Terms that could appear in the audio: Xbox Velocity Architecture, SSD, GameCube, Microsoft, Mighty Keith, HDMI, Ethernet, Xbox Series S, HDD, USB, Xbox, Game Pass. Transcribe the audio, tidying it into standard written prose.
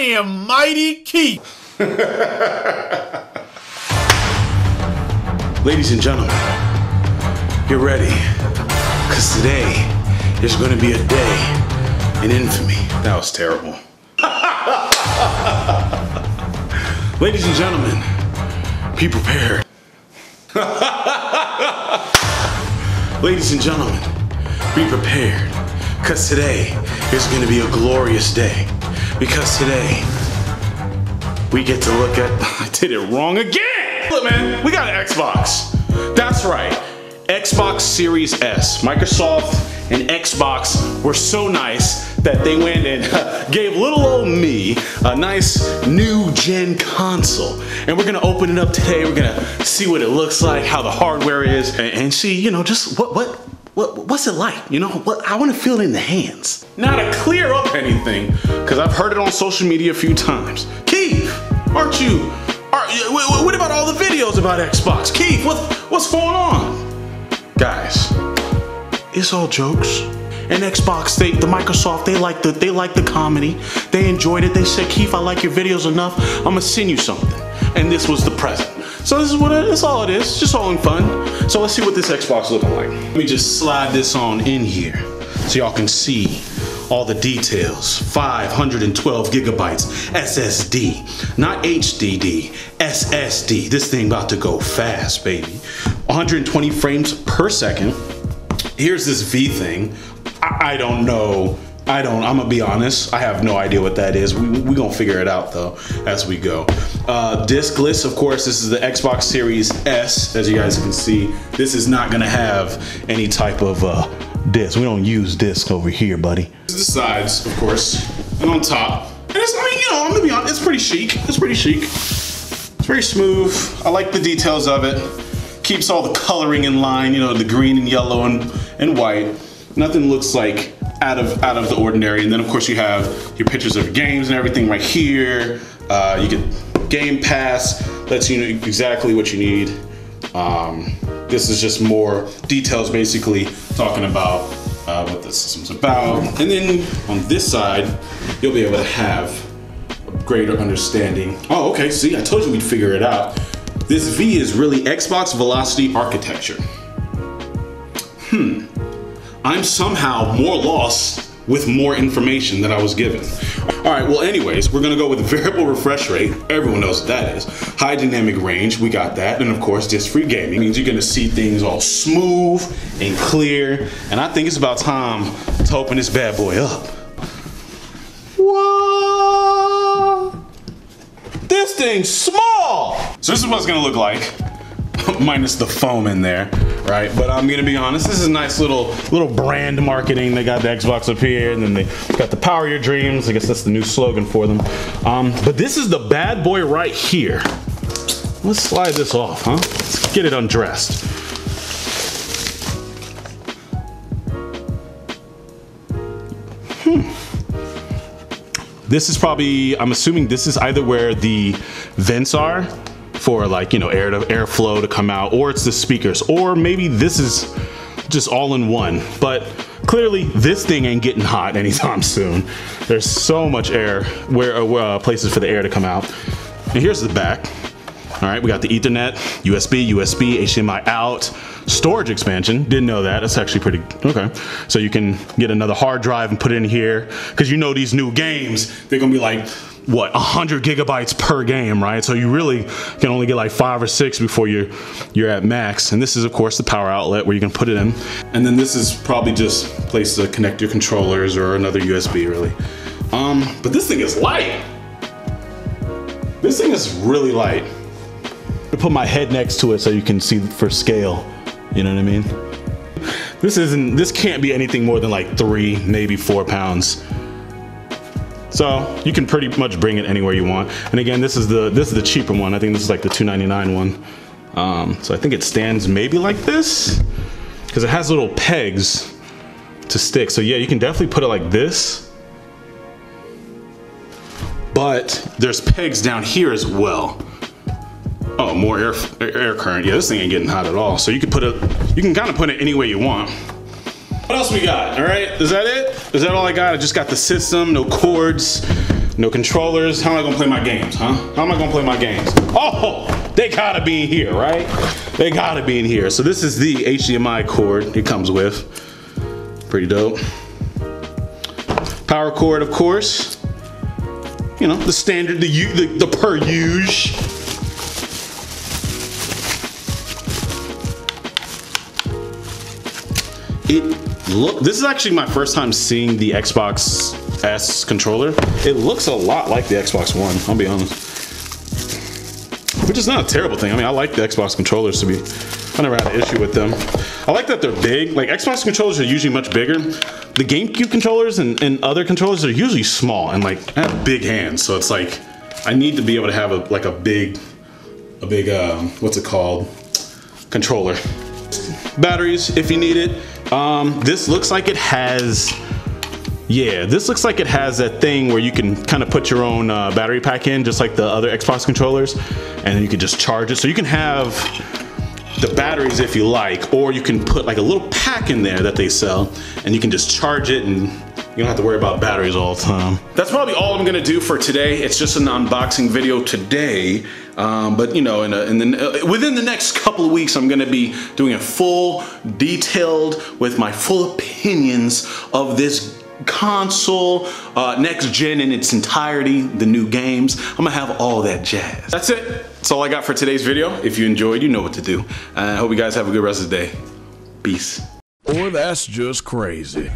I am Mighty Keith. Ladies and gentlemen, get ready, because today is going to be a day in infamy. That was terrible. Ladies and gentlemen, be prepared. Ladies and gentlemen, be prepared, because today is going to be a glorious day. Because today, we get to look at, I did it wrong again! Look man, we got an Xbox. That's right, Xbox Series S. Microsoft and Xbox were so nice that they went and gave little old me a nice new gen console. And we're gonna open it up today, we're gonna see what it looks like, how the hardware is, and see, you know, just what's it like? You know, I wanna feel it in the hands. Now to clear up anything, because I've heard it on social media a few times. Keith, what about all the videos about Xbox? Keith, what's going on? Guys, it's all jokes. And Xbox, they like the comedy. They enjoyed it. They said, Keith, I like your videos enough. I'm gonna send you something. And this was the present. So this is what it's all it is. It's just all in fun. So let's see what this Xbox looking like. Let me just slide this on in here so y'all can see all the details. 512 gigabytes SSD, not HDD, SSD. This thing about to go fast, baby. 120 frames per second. Here's this V thing. I don't know. I'm gonna be honest, I have no idea what that is. We gonna figure it out though, as we go. Discless, of course, this is the Xbox Series S, as you guys can see. This is not gonna have any type of disc. We don't use disc over here, buddy. This is the sides, of course, and on top. And it's, I mean, you know, I'm gonna be honest, it's pretty chic. It's pretty chic. It's very smooth. I like the details of it. Keeps all the coloring in line, you know, the green and yellow and white. Nothing looks like out of the ordinary. And then of course you have your pictures of your games and everything right here. You get Game Pass, lets you know exactly what you need. This is just more details basically talking about what the system's about. And then on this side, you'll be able to have a greater understanding. Oh, okay, see, I told you we'd figure it out. This V is really Xbox Velocity Architecture. I'm somehow more lost with more information than I was given. All right, well anyways, we're gonna go with variable refresh rate. Everyone knows what that is. High dynamic range, we got that. And of course, disc-free gaming. It means you're gonna see things all smooth and clear. And I think it's about time to open this bad boy up. What? This thing's small! So this is what it's gonna look like, minus the foam in there. Right, but I'm gonna be honest, this is a nice little brand marketing. They got the Xbox up here, and then they got the power of your dreams. I guess that's the new slogan for them. But this is the bad boy right here. Let's slide this off, huh? Let's get it undressed. This is probably, I'm assuming this is either where the vents are, for like, you know, airflow to come out, or it's the speakers, or maybe this is just all in one. But clearly this thing ain't getting hot anytime soon. There's so much air, places for the air to come out. And here's the back. All right, we got the Ethernet, USB, HDMI out, storage expansion. Didn't know that, that's actually pretty, okay. So you can get another hard drive and put it in here, because you know these new games, they're gonna be like, what, 100 gigabytes per game, right? So you really can only get like 5 or 6 before you're at max. And this is of course the power outlet where you can put it in. And then this is probably just a place to connect your controllers or another USB really. But this thing is light. This thing is really light. I put my head next to it so you can see for scale, you know what I mean? This can't be anything more than like 3, maybe 4 pounds. So you can pretty much bring it anywhere you want. And again, this is the cheaper one. I think this is like the $299 one. So I think it stands maybe like this, because it has little pegs to stick. So yeah, you can definitely put it like this, but there's pegs down here as well. Oh, more air current. Yeah, this thing ain't getting hot at all. So you can kind of put it any way you want. What else we got? All right, is that it? Is that all I got? I just got the system, no cords, No controllers. How am I gonna play my games, huh? How am I gonna play my games? Oh, they gotta be in here, right? They gotta be in here. So this is the HDMI cord it comes with. Pretty dope. Power cord, of course. You know, the standard, the per use. Look, this is actually my first time seeing the Xbox S controller. It looks a lot like the Xbox One, I'll be honest. Which is not a terrible thing. I mean, I like the Xbox controllers to be. I never had an issue with them. I like that they're big. Like, Xbox controllers are usually much bigger. The GameCube controllers and other controllers are usually small, and like, I have big hands, so it's like, I need to be able to have a big, what's it called? Controller. Batteries, if you need it. This looks like it has, yeah, this looks like it has that thing where you can kind of put your own battery pack in, just like the other Xbox controllers, and you can just charge it. So you can have the batteries if you like, or you can put like a little pack in there that they sell, and you can just charge it, and you don't have to worry about batteries all the time. That's probably all I'm gonna do for today. It's just an unboxing video today. But you know, within the next couple of weeks, I'm gonna be doing a full, detailed, with my full opinions of this console, next gen in its entirety, the new games. I'm gonna have all that jazz. That's it. That's all I got for today's video. If you enjoyed, you know what to do. I hope you guys have a good rest of the day. Peace. Or that's just crazy.